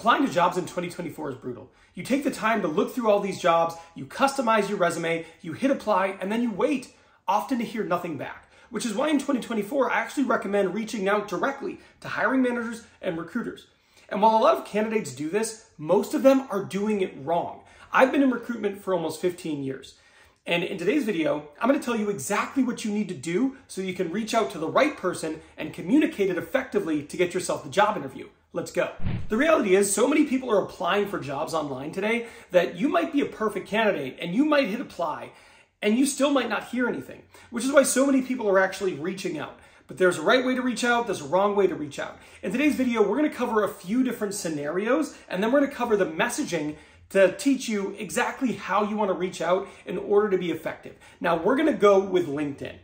Applying to jobs in 2024 is brutal. You take the time to look through all these jobs, you customize your resume, you hit apply, and then you wait, often to hear nothing back. Which is why in 2024, I actually recommend reaching out directly to hiring managers and recruiters. And while a lot of candidates do this, most of them are doing it wrong. I've been in recruitment for almost 15 years. And in today's video, I'm going to tell you exactly what you need to do so you can reach out to the right person and communicate it effectively to get yourself the job interview. Let's go. The reality is so many people are applying for jobs online today that you might be a perfect candidate and you might hit apply and you still might not hear anything, which is why so many people are actually reaching out. But there's a right way to reach out, there's a wrong way to reach out. In today's video, we're going to cover a few different scenarios, and then we're going to cover the messaging to teach you exactly how you want to reach out in order to be effective. Now, we're going to go with LinkedIn.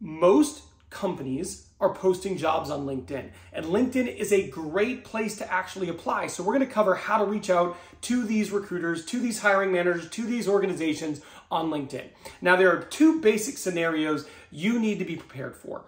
Most companies are posting jobs on LinkedIn, and LinkedIn is a great place to actually apply. So we're going to cover how to reach out to these recruiters, to these hiring managers, to these organizations on LinkedIn. Now, there are two basic scenarios you need to be prepared for.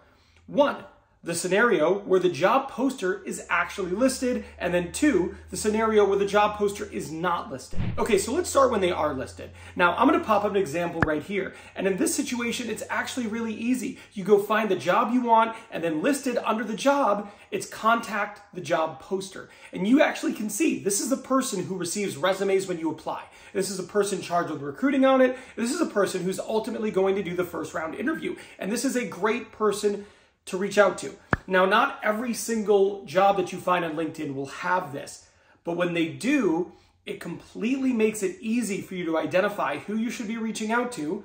One, the scenario where the job poster is actually listed, and then two, the scenario where the job poster is not listed. Okay, so let's start when they are listed. Now, I'm going to pop up an example right here, and in this situation, it's actually really easy. You go find the job you want, and then listed under the job, it's contact the job poster. And you actually can see this is the person who receives resumes when you apply. This is a person charged with recruiting on it. This is a person who's ultimately going to do the first round interview, and this is a great person to reach out to. Now, not every single job that you find on LinkedIn will have this, but when they do, it completely makes it easy for you to identify who you should be reaching out to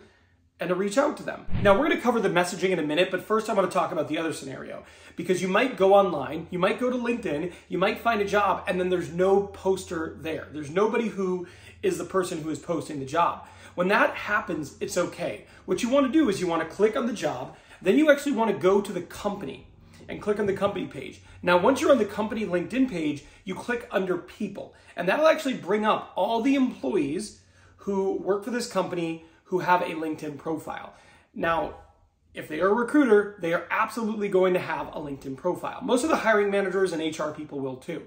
and to reach out to them. Now, we're going to cover the messaging in a minute, but first I'm going to talk about the other scenario, because you might go online, you might go to LinkedIn, you might find a job, and then there's no poster there. There's nobody who is the person who is posting the job. When that happens, it's okay. What you want to do is you want to click on the job. Then you actually want to go to the company and click on the company page. Now, once you're on the company LinkedIn page, you click under people, and that'll actually bring up all the employees who work for this company who have a LinkedIn profile. Now, if they are a recruiter, they are absolutely going to have a LinkedIn profile. Most of the hiring managers and HR people will too.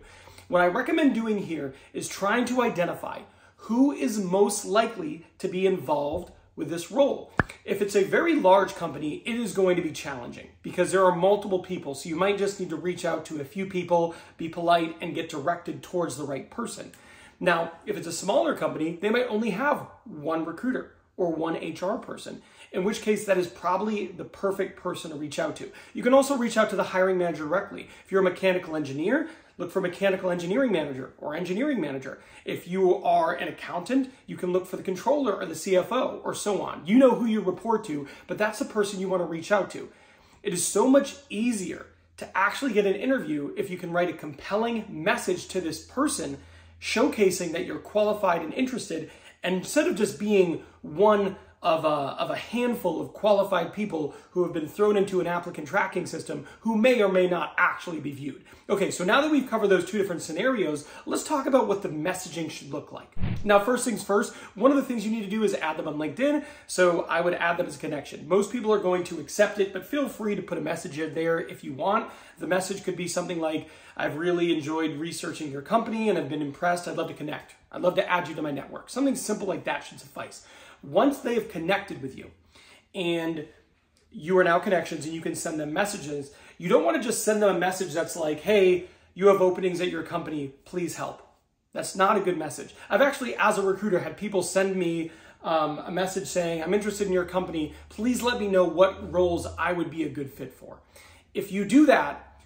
What I recommend doing here is trying to identify who is most likely to be involved with this role. If it's a very large company, it is going to be challenging because there are multiple people. So you might just need to reach out to a few people, be polite, and get directed towards the right person. Now, if it's a smaller company, they might only have one recruiter or one HR person, in which case that is probably the perfect person to reach out to. You can also reach out to the hiring manager directly. If you're a mechanical engineer, look for mechanical engineering manager or engineering manager. If you are an accountant, you can look for the controller or the CFO or so on. You know who you report to, but that's the person you want to reach out to. It is so much easier to actually get an interview if you can write a compelling message to this person, showcasing that you're qualified and interested, and instead of just being one of a handful of qualified people who have been thrown into an applicant tracking system who may or may not actually be viewed. Okay, so now that we've covered those two different scenarios, let's talk about what the messaging should look like. Now, first things first, one of the things you need to do is add them on LinkedIn, so I would add them as a connection. Most people are going to accept it, but feel free to put a message in there if you want. The message could be something like, I've really enjoyed researching your company and I've been impressed, I'd love to connect. I'd love to add you to my network. Something simple like that should suffice. Once they have connected with you and you are now connections and you can send them messages, you don't want to just send them a message that's like, hey, you have openings at your company, please help. That's not a good message. I've actually, as a recruiter, had people send me a message saying, I'm interested in your company, please let me know what roles I would be a good fit for. If you do that,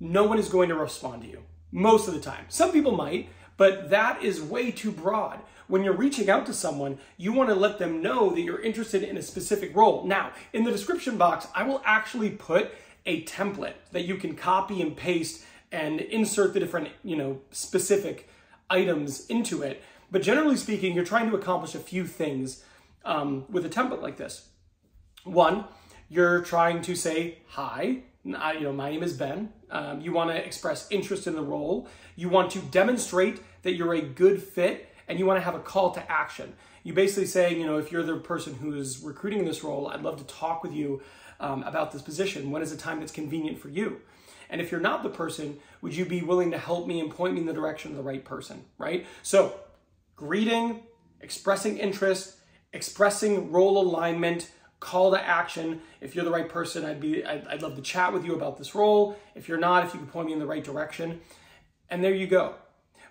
no one is going to respond to you most of the time. Some people might, but that is way too broad. When you're reaching out to someone, you want to let them know that you're interested in a specific role. Now, in the description box, I will actually put a template that you can copy and paste and insert the different, specific items into it. But generally speaking, you're trying to accomplish a few things with a template like this. One, you're trying to say, hi, my name is Ben. You want to express interest in the role. You want to demonstrate that you're a good fit, and you want to have a call to action. You basically say, if you're the person who is recruiting this role, I'd love to talk with you about this position. When is a time that's convenient for you? And if you're not the person, would you be willing to help me and point me in the direction of the right person, right? So greeting, expressing interest, expressing role alignment, call to action. If you're the right person, I'd love to chat with you about this role. If you're not, if you could point me in the right direction. And there you go.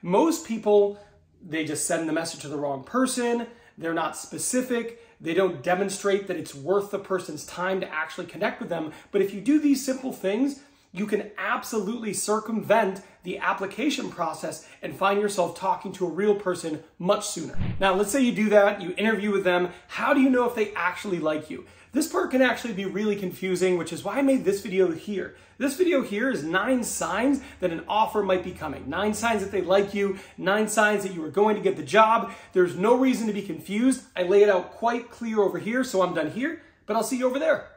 Most people, they just send the message to the wrong person. They're not specific. They don't demonstrate that it's worth the person's time to actually connect with them. But if you do these simple things, you can absolutely circumvent the application process and find yourself talking to a real person much sooner. Now, let's say you do that, you interview with them. How do you know if they actually like you? This part can actually be really confusing, which is why I made this video here. This video here is 9 signs that an offer might be coming. 9 signs that they like you, 9 signs that you are going to get the job. There's no reason to be confused. I lay it out quite clear over here, so I'm done here, but I'll see you over there.